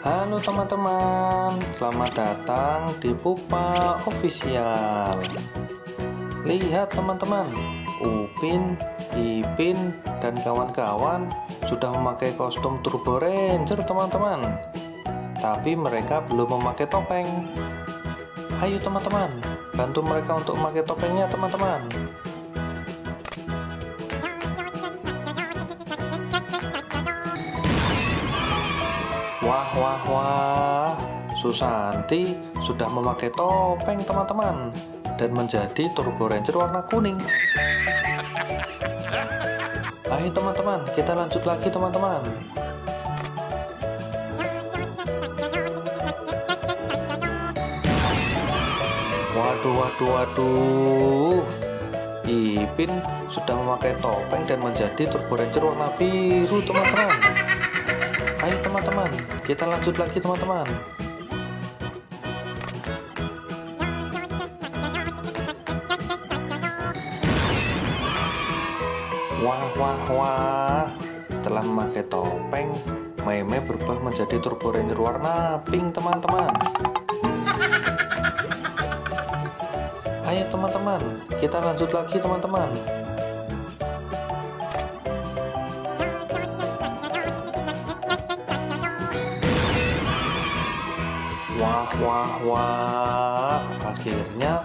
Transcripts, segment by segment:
Halo teman-teman, selamat datang di Pupa Official. Lihat teman-teman, Upin, Ipin, dan kawan-kawan sudah memakai kostum Turbo Ranger teman-teman. Tapi mereka belum memakai topeng. Ayo teman-teman, bantu mereka untuk memakai topengnya teman-teman. Wah wah wah, Susanti sudah memakai topeng teman-teman dan menjadi Turbo Ranger warna kuning. Ayo teman-teman, kita lanjut lagi teman-teman. Waduh waduh waduh, Ipin sudah memakai topeng dan menjadi Turbo Ranger warna biru teman-teman. Ayo teman-teman, kita lanjut lagi teman-teman. Wah wah wah, setelah memakai topeng, Mei Mei berubah menjadi Turbo Ranger warna pink teman-teman. Ayo teman-teman, kita lanjut lagi teman-teman. Wah wah wah, akhirnya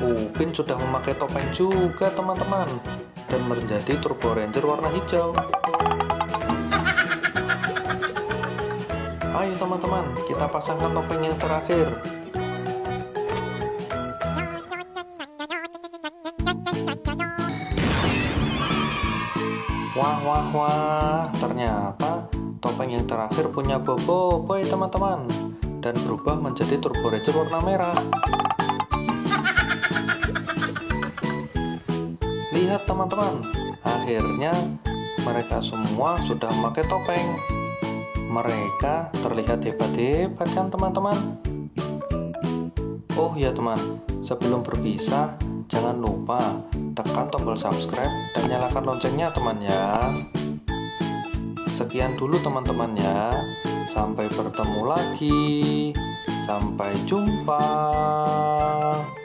Upin sudah memakai topeng juga teman-teman dan menjadi Turbo Ranger warna hijau. Ayo teman-teman, kita pasangkan topeng yang terakhir. Wah wah wah, ternyata topeng yang terakhir punya Boboiboy teman-teman dan berubah menjadi Turbo Ranger warna merah. Lihat teman-teman, akhirnya mereka semua sudah memakai topeng. Mereka terlihat hebat-hebat kan teman-teman? Oh ya teman, sebelum berpisah jangan lupa tekan tombol subscribe dan nyalakan loncengnya teman ya. Sekian dulu teman-teman ya. Sampai bertemu lagi. Sampai jumpa.